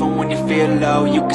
Even when you feel low, you can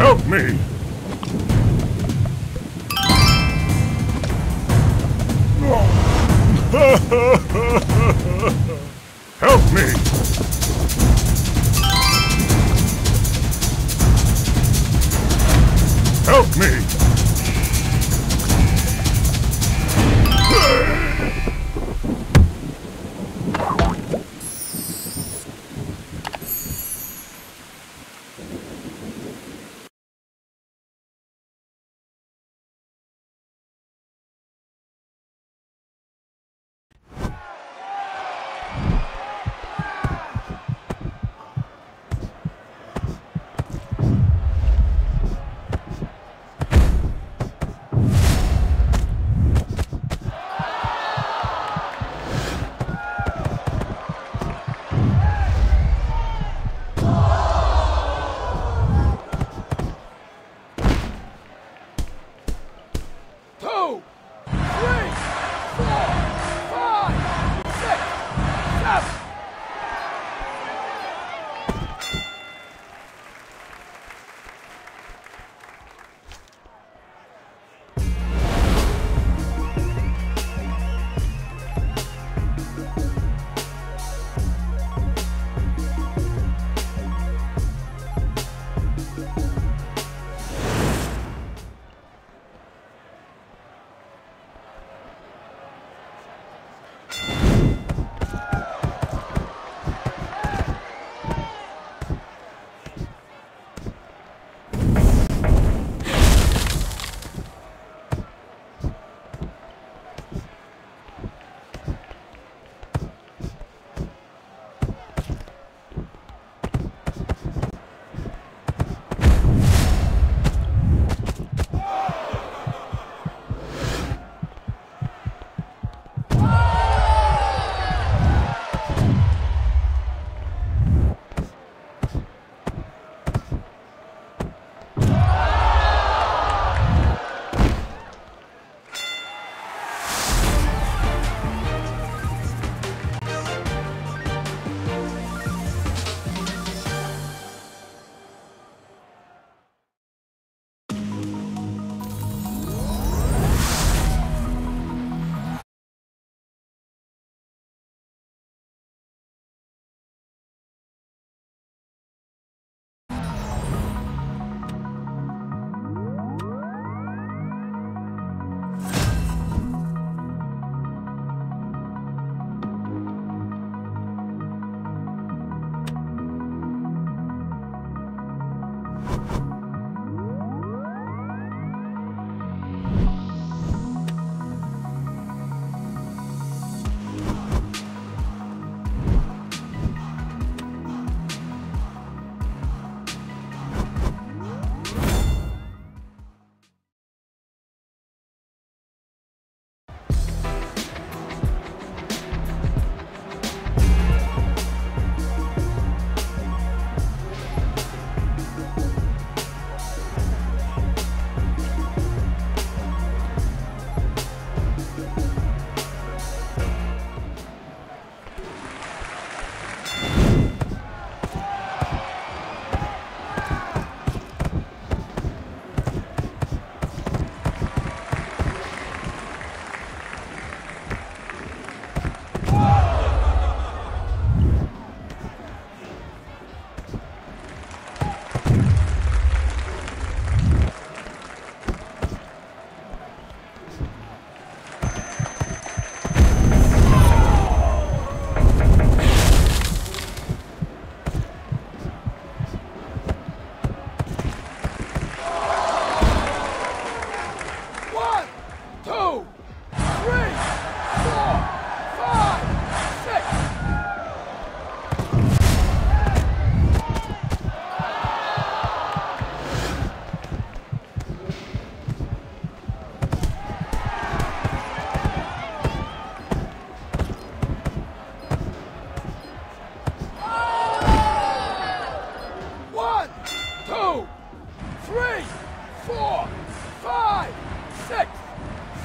Help me! Help me! Help me!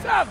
Stop!